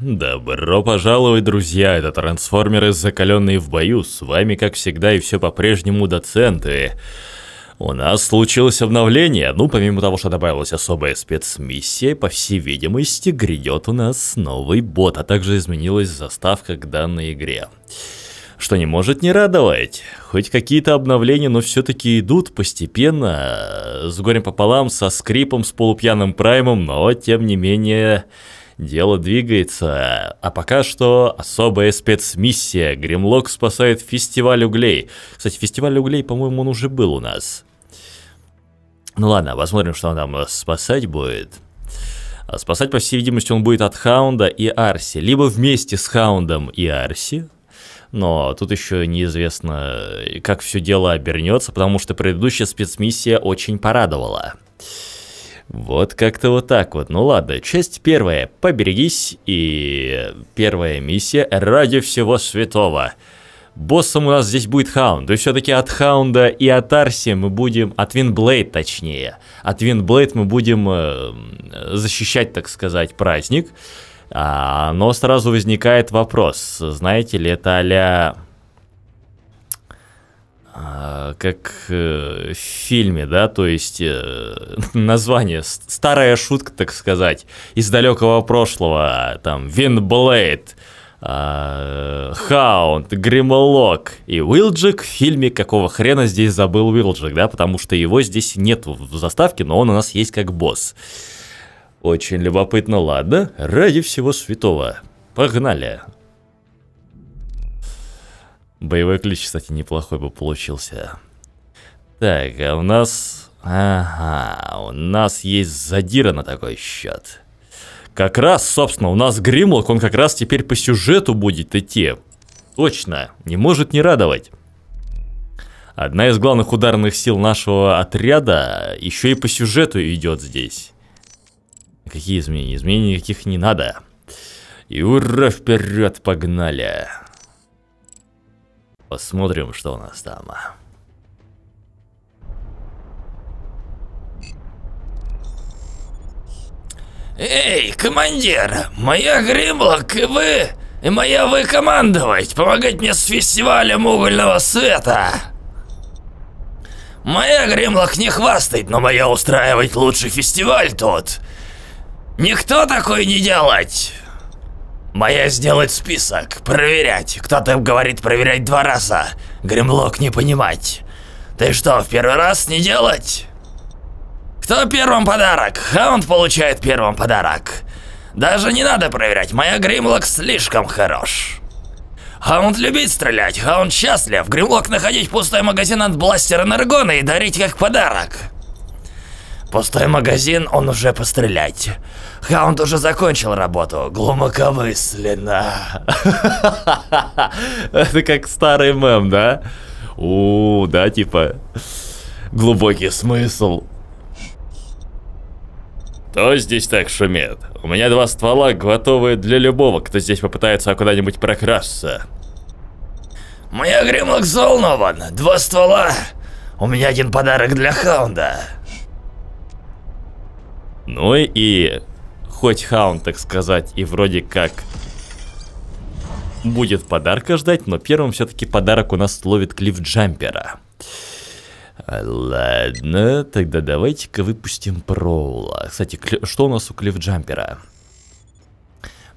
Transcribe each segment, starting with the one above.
Добро пожаловать, друзья, это трансформеры, закаленные в бою, с вами, как всегда, и все по-прежнему доценты. У нас случилось обновление, помимо того, что добавилась особая спецмиссия, по всей видимости, грядет у нас новый бот, а также изменилась заставка к данной игре. Что не может не радовать, хоть какие-то обновления, но все-таки идут постепенно, с горем пополам, со скрипом, с полупьяным праймом, но тем не менее... Дело двигается, а пока что особая спецмиссия. Гримлок спасает фестиваль углей. Кстати, фестиваль углей, по-моему, он уже был у нас. Ну ладно, посмотрим, что он там спасать будет. А спасать, по всей видимости, он будет от Хаунда и Арси. Либо вместе с Хаундом и Арси. Но тут еще неизвестно, как все дело обернется, потому что предыдущая спецмиссия очень порадовала. Вот как-то вот так вот. Ну ладно, часть первая. Поберегись. И первая миссия. Ради всего святого. Боссом у нас здесь будет Хаунд. И все-таки от Хаунда и от Арси мы будем... От Винблейд, точнее. От Винблейд мы будем защищать, так сказать, праздник. Но сразу возникает вопрос. Знаете ли, это а-ля... Как в фильме, да, то есть название, старая шутка, так сказать, из далекого прошлого, там, Винблейд, Хаунд, Гримлок и Уилджик в фильме, какого хрена здесь забыл Уилджик, да, потому что его здесь нет в заставке, но он у нас есть как босс. Очень любопытно, ладно, ради всего святого, погнали. Боевой ключ, кстати, неплохой бы получился. Так, а у нас... Ага, у нас есть задира на такой счет. Как раз, собственно, у нас Гримлок, он как раз теперь по сюжету будет идти. Точно, не может не радовать. Одна из главных ударных сил нашего отряда еще и по сюжету идет здесь. Какие изменения? Изменений никаких не надо. И ура, вперед, погнали. Посмотрим, что у нас там. Эй, командир! Моя Гримлок и вы! И моя вы командовать! Помогать мне с фестивалем угольного света! Моя Гримлок не хвастает, но моя устраивать лучший фестиваль тут! Никто такой не делать! Моя сделать список, проверять. Кто-то говорит проверять 2 раза. Гримлок не понимать. Ты что, в первый раз не делать? Кто первым подарок? Хаунд получает первым подарок. Даже не надо проверять, моя Гримлок слишком хорош. Хаунд любит стрелять, Хаунд счастлив. Гримлок находить пустой магазин от бластера Наргона и дарить как подарок. Пустой магазин, он уже пострелять. Хаунд уже закончил работу. Глубокомысленно. Это как старый мем, да? Да, типа... Глубокий смысл. Кто здесь так шумит? У меня 2 ствола, готовые для любого, кто здесь попытается куда-нибудь прокрасться. Моя Гримлок взволнован. 2 ствола. У меня 1 подарок для Хаунда. Ну и хоть Хаунд, так сказать, и вроде как будет подарка ждать, но первым все-таки подарок у нас ловит Клифф Джампера. Ладно, тогда давайте-ка выпустим Проула. Кстати, что у нас у Клифф Джампера?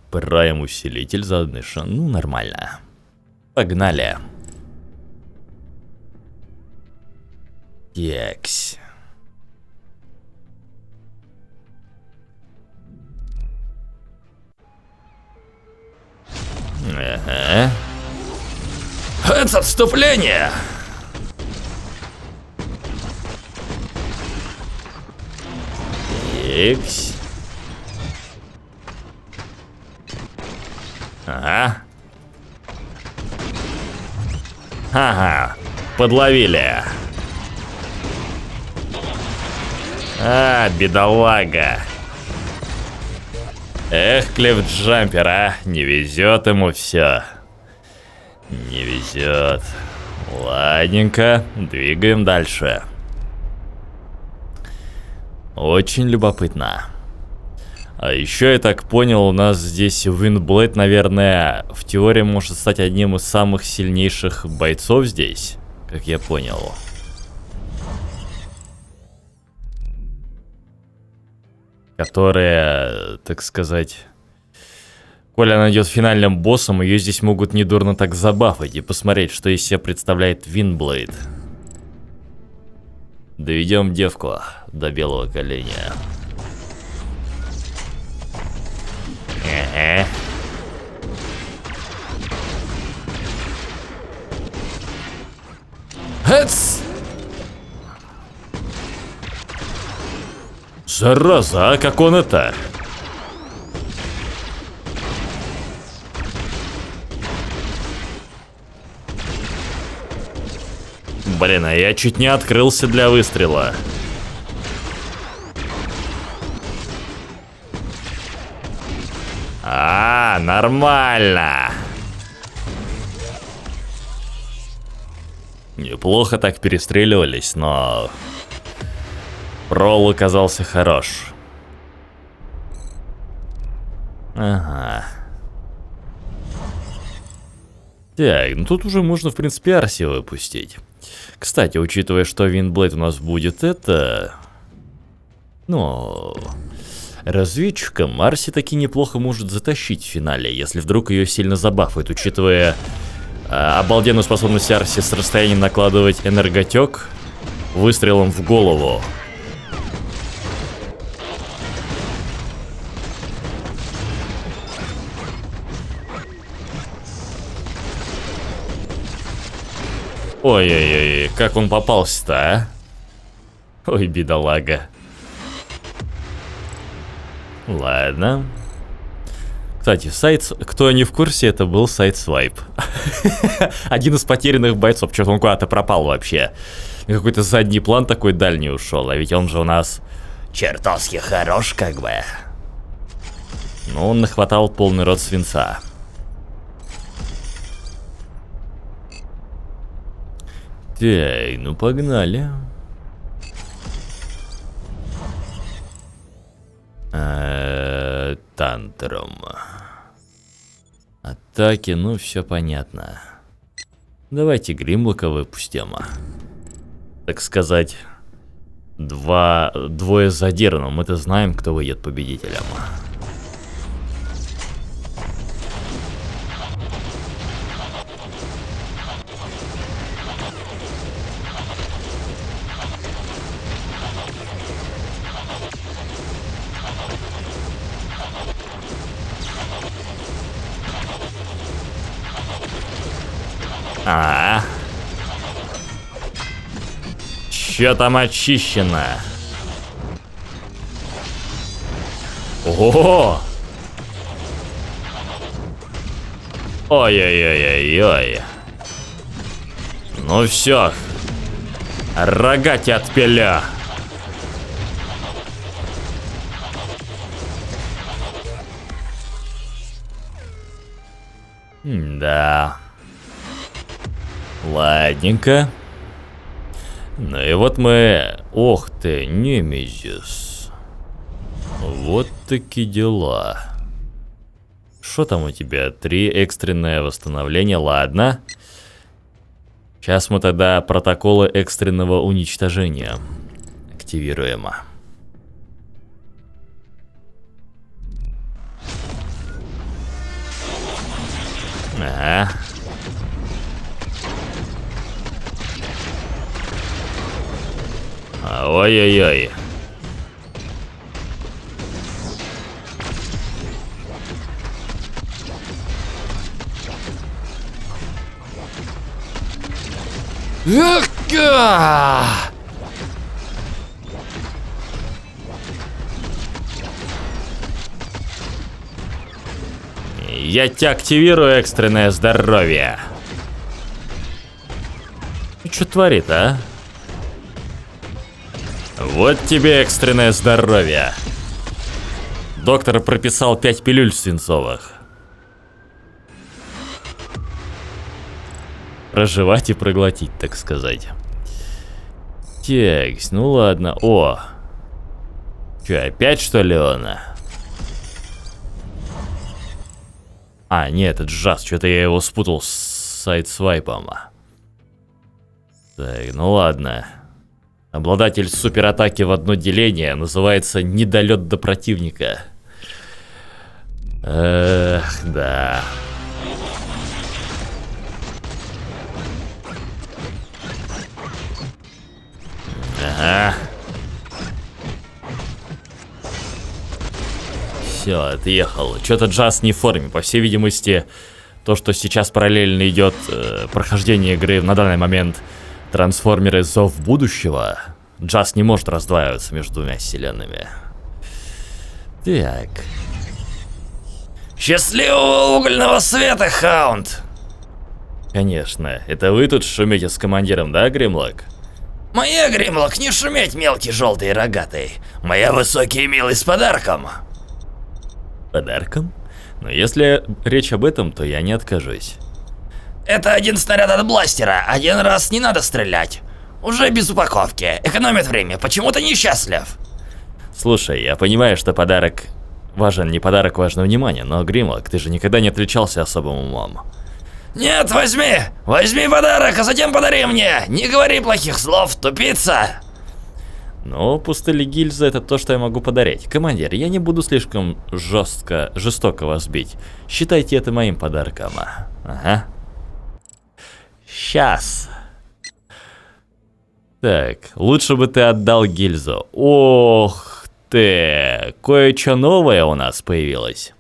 Прайм усилитель заодно. Ну, нормально. Погнали. Текс. Ага. Это отступление! Икс. Ага. Ага. Подловили. Бедолага. Эх, Клифф Джампер, а? Не везет ему все. Не везет. Ладненько, двигаем дальше. Очень любопытно. А еще, я так понял, у нас здесь Винблейд, наверное, в теории может стать одним из самых сильнейших бойцов здесь, как я понял. Которые, так сказать, коли она идет финальным боссом, ее здесь могут недурно так забафать и посмотреть, что из себя представляет Винблейд. Доведем девку до белого коленя. Зараза, а как он это? Блин, а я чуть не открылся для выстрела. А, нормально. Неплохо так перестреливались, но ролл оказался хорош. Ага. Так, ну тут уже можно, в принципе, Арси выпустить. Кстати, учитывая, что Винблейд у нас будет это... Ну... разведчиком, Арси таки неплохо может затащить в финале, если вдруг ее сильно забафают, учитывая обалденную способность Арси с расстояния накладывать энерготек выстрелом в голову. Ой-ой-ой, как он попался-то, а? Ой, бедолага. Ладно. Кстати, кто не в курсе, это был Сайдсвайп. Один из потерянных бойцов, что-то он куда-то пропал вообще. Какой-то задний план такой дальний ушел, а ведь он же у нас чертовски хорош как бы. Но он нахватал полный рот свинца. Так, ну погнали. Тантрум. Атаки, ну все понятно. Давайте Гримлока выпустим. Так сказать, двое задержано. Мы-то знаем, кто выйдет победителем. Че там очищено? Ого! Ой-ой-ой-ой-ой. Ну все. Рога тебя отпиля. Да. Ладненько. Ну и вот мы... Ох ты, Немезис. Вот таки дела. Что там у тебя? 3 экстренное восстановление, ладно. Сейчас мы тогда протоколы экстренного уничтожения активируем. Ага. Ой-ой-ой. Я тебя активирую, экстренное здоровье. Ты что творит, а? Вот тебе экстренное здоровье. Доктор прописал 5 пилюль свинцовых. Прожевать и проглотить, так сказать. Текс, ну ладно. О! Че, опять что ли он? А, нет, это Джаз. Что-то я его спутал с Сайдсвайпом. Так, ну ладно. Обладатель суператаки в одно деление называется недолет до противника. Эх, да. Ага. Все, отъехал. Что-то Джаз не в форме. По всей видимости, то, что сейчас параллельно идет прохождение игры на данный момент «Трансформеры зов будущего», Джаз не может раздваиваться между двумя вселенными. Так. Счастливого угольного света, Хаунд! Конечно. Это вы тут шумите с командиром, да, Гримлок? Моя, Гримлок, не шуметь, мелкий, желтый и рогатый. Моя, высокий и милый, с подарком. Подарком? Но если речь об этом, то я не откажусь. Это один снаряд от бластера. Один раз не надо стрелять. Уже без упаковки. Экономит время. Почему ты несчастлив? Слушай, я понимаю, что подарок важен, не подарок, важно внимание. Но, Гримлок, ты же никогда не отличался особым умом. Нет, возьми! Возьми подарок, а затем подари мне! Не говори плохих слов, тупица! Ну, пустыли гильзы — это то, что я могу подарить. Командир, я не буду слишком жестоко вас бить. Считайте это моим подарком. Ага. Сейчас. Так, лучше бы ты отдал гильзу. Ох ты, кое-что новое у нас появилось.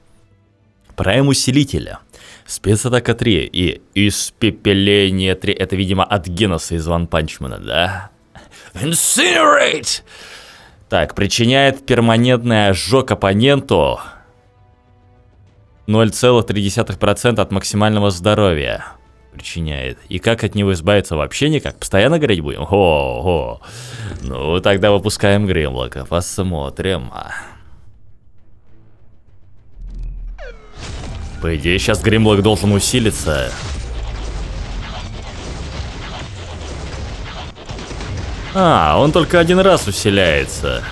Прайм усилителя. Спецатака 3 и испепеление 3. Это, видимо, от Геноса из One Punch Man, да? Incinerate! Так, причиняет перманентный ожог оппоненту 0,3% от максимального здоровья. Причиняет. И как от него избавиться? Вообще никак. Постоянно гореть будем? Хо-хо. Ну, тогда выпускаем Гримлока. Посмотрим. По идее, сейчас Гримлок должен усилиться. А, он только один раз усиляется.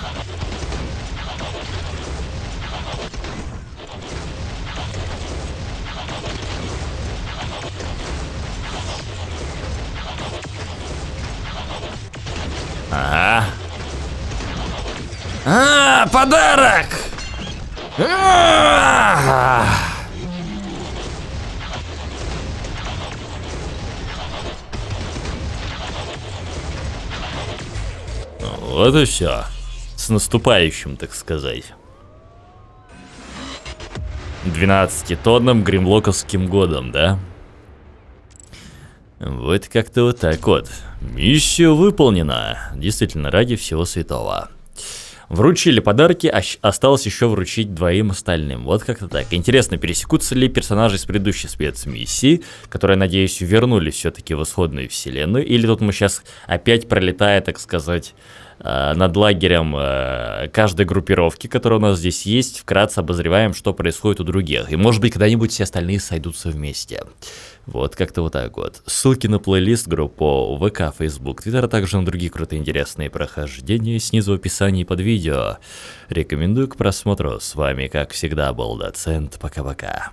Ага. А, подарок! А-а-а! Вот и все. С наступающим, так сказать. 12-тонным гримлоковским годом, да? Вот как-то вот так вот. Миссия выполнена. Действительно, ради всего святого. Вручили подарки, а осталось еще вручить двоим остальным. Вот как-то так. Интересно, пересекутся ли персонажи с предыдущей спецмиссии, которые, надеюсь, вернулись все-таки в исходную вселенную, или тут мы сейчас опять, пролетая, так сказать, над лагерем каждой группировки, которая у нас здесь есть, вкратце обозреваем, что происходит у других. И, может быть, когда-нибудь все остальные сойдутся вместе. Вот как-то вот так вот. Ссылки на плейлист, группу ВК, Facebook, Twitter, а также на другие крутые интересные прохождения снизу в описании под видео. Рекомендую к просмотру. С вами, как всегда, был Доцент. Пока-пока.